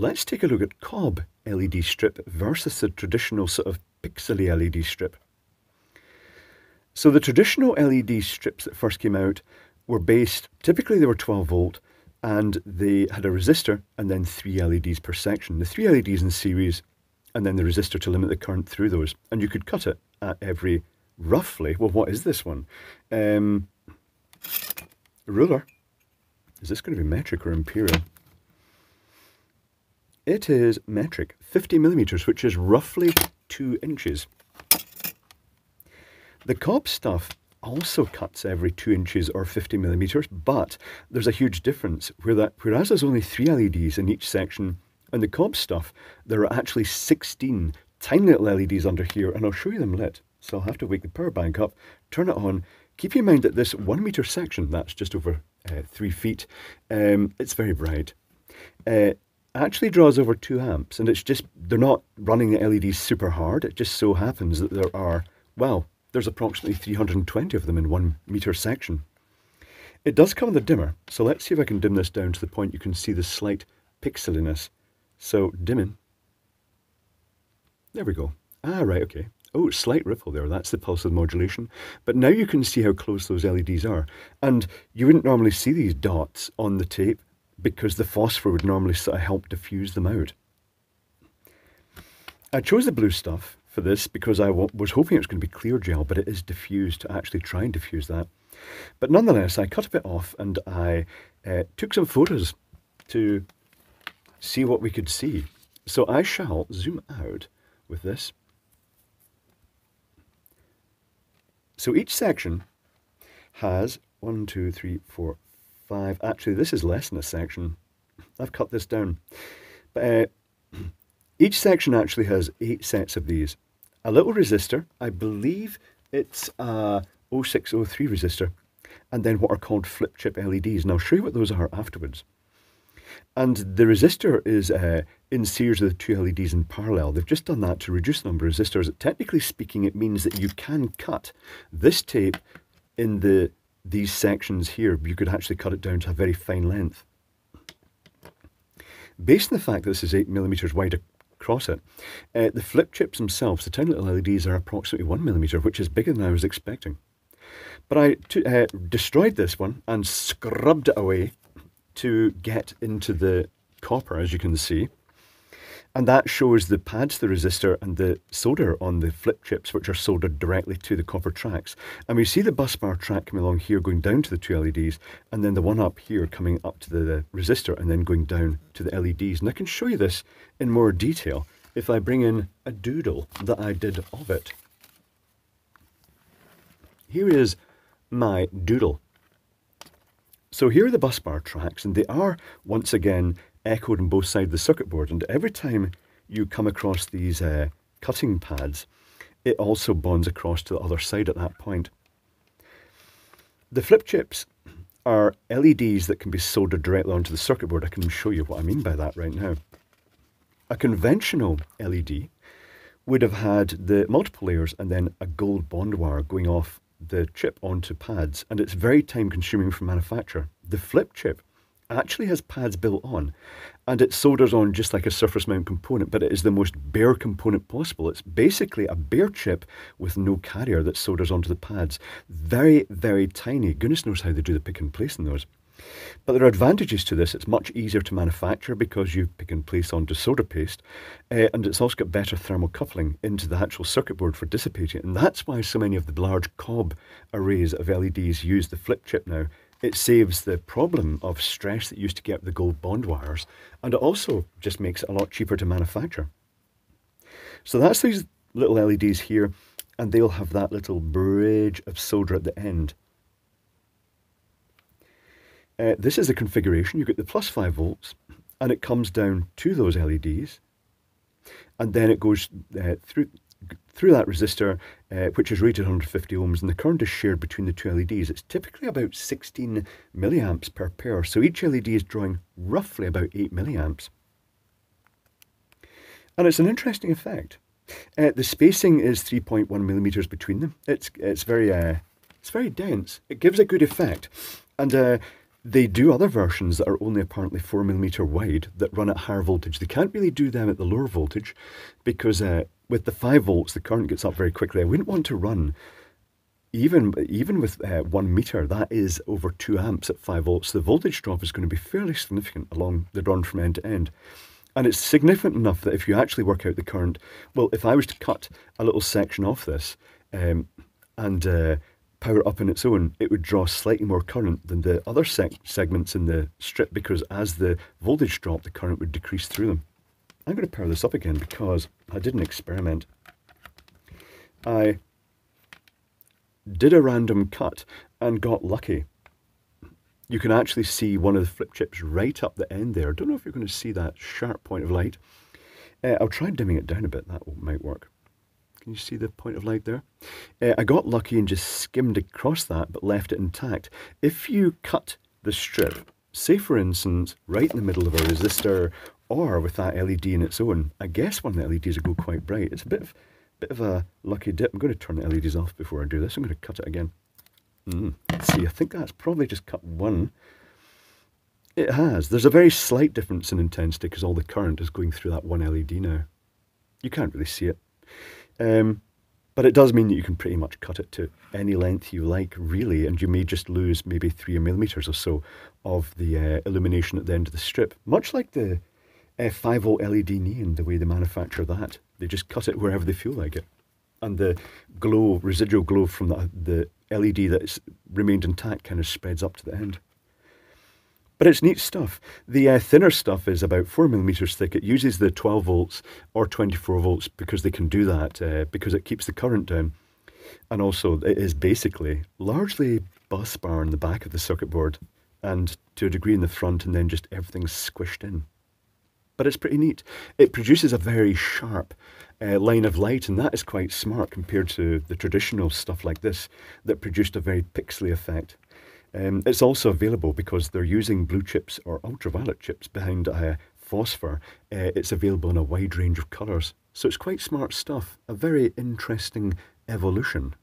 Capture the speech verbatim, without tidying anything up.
Let's take a look at C O B L E D strip versus the traditional sort of pixely L E D strip. So the traditional L E D strips that first came out were based, typically they were twelve volt, and they had a resistor and then three L E Ds per section. The three L E Ds in series and then the resistor to limit the current through those. And you could cut it at every, roughly, well, what is this one? Um, ruler. Is this going to be metric or imperial? It is metric, fifty millimeters, which is roughly two inches. The C O B stuff also cuts every two inches or fifty millimeters, but there's a huge difference where that, whereas there's only three L E Ds in each section, and the C O B stuff, there are actually sixteen tiny little L E Ds under here, and I'll show you them lit. So I'll have to wake the power bank up, turn it on. Keep in mind that this one meter section, that's just over uh, three feet, um, it's very bright. Uh, actually draws over two amps, and it's just, they're not running the L E Ds super hard. It just so happens that there are, well, there's approximately three hundred twenty of them in one meter section. It does come with a dimmer, so let's see if I can dim this down to the point you can see the slight pixeliness. So dimming, there we go. Ah, right, okay. Oh, slight ripple there, that's the pulse of modulation. But now you can see how close those L E Ds are. And you wouldn't normally see these dots on the tape because the phosphor would normally sort of help diffuse them out. I chose the blue stuff for this because I was hoping it was going to be clear gel, but it is diffused to actually try and diffuse that. But nonetheless, I cut a bit off and I uh, took some photos to see what we could see. So I shall zoom out with this. So each section has one, two, three, four, five. Actually, this is less than a section. I've cut this down. But uh, each section actually has eight sets of these. A little resistor, I believe it's a oh six oh three resistor, and then what are called flip chip L E Ds. And I'll show you what those are afterwards. And the resistor is uh, in series with the two L E Ds in parallel. They've just done that to reduce the number of resistors. Technically speaking, it means that you can cut this tape in the these sections here. You could actually cut it down to a very fine length. Based on the fact that this is eight millimeters wide across it, uh, the flip chips themselves, the tiny little L E Ds, are approximately one millimeter, which is bigger than I was expecting. But I uh, destroyed this one and scrubbed it away to get into the copper, as you can see. And that shows the pads, the resistor, and the solder on the flip chips, which are soldered directly to the copper tracks. And we see the bus bar track coming along here, going down to the two L E Ds, and then the one up here coming up to the resistor and then going down to the L E Ds. And I can show you this in more detail if I bring in a doodle that I did of it. Here is my doodle. So here are the bus bar tracks, and they are, once again, echoed on both sides of the circuit board. And every time you come across these uh, cutting pads, it also bonds across to the other side at that point. The flip chips are L E Ds that can be soldered directly onto the circuit board. I can show you what I mean by that right now. A conventional L E D would have had the multiple layers and then a gold bond wire going off the chip onto pads, and it's very time consuming for manufacture. The flip chip actually has pads built on, and it solders on just like a surface mount component, but it is the most bare component possible. It's basically a bare chip with no carrier that solders onto the pads. Very, very tiny. Goodness knows how they do the pick and place in those. But there are advantages to this. It's much easier to manufacture because you pick and place onto solder paste, uh, and it's also got better thermal coupling into the actual circuit board for dissipating. And that's why so many of the large C O B arrays of L E Ds use the flip chip now. It saves the problem of stress that used to get the gold bond wires, and it also just makes it a lot cheaper to manufacture. So that's these little L E Ds here, and they'll have that little bridge of solder at the end. Uh, this is the configuration. You get the plus five volts, and it comes down to those L E Ds, and then it goes uh, through through that resistor, uh, which is rated one hundred fifty ohms, and the current is shared between the two L E Ds. It's typically about sixteen milliamps per pair, so each L E D is drawing roughly about eight milliamps. And it's an interesting effect. Uh, the spacing is three point one millimeters between them. It's it's very uh, it's very dense. It gives a good effect, and. Uh, They do other versions that are only apparently four millimeter wide that run at higher voltage. They can't really do them at the lower voltage because uh, with the five volts, the current gets up very quickly. I wouldn't want to run, even, even with uh, one meter, that is over two amps at five volts. The voltage drop is going to be fairly significant along the run from end to end. And it's significant enough that if you actually work out the current, well, if I was to cut a little section off this um, and... Uh, power up on its own, it would draw slightly more current than the other sec segments in the strip, because as the voltage dropped, the current would decrease through them. I'm going to power this up again because I did an experiment. I did a random cut and got lucky. You can actually see one of the flip chips right up the end there. I don't know if you're going to see that sharp point of light. Uh, I'll try dimming it down a bit, that might work. Can you see the point of light there? Uh, I got lucky and just skimmed across that, but left it intact. If you cut the strip, say for instance, right in the middle of a resistor, or with that L E D in its own, I guess one of the L E Ds will go quite bright. It's a bit of, bit of a lucky dip. I'm going to turn the L E Ds off before I do this. I'm going to cut it again. Mm. Let's see, I think that's probably just cut one. It has. There's a very slight difference in intensity because all the current is going through that one L E D now. You can't really see it. Um, but it does mean that you can pretty much cut it to any length you like, really, and you may just lose maybe three millimeters or so of the uh, illumination at the end of the strip. Much like the uh, five volt L E D neon, the way they manufacture that. They just cut it wherever they feel like it. And the glow, residual glow from the, the L E D that's remained intact kind of spreads up to the end. But it's neat stuff. The uh, thinner stuff is about four millimeters thick. It uses the twelve volts or twenty-four volts because they can do that, uh, because it keeps the current down. And also it is basically largely bus bar in the back of the circuit board and to a degree in the front, and then just everything's squished in. But it's pretty neat. It produces a very sharp uh, line of light, and that is quite smart compared to the traditional stuff like this that produced a very pixely effect. Um, it's also available because they're using blue chips or ultraviolet chips behind uh, phosphor. Uh, it's available in a wide range of colours. So it's quite smart stuff, a very interesting evolution.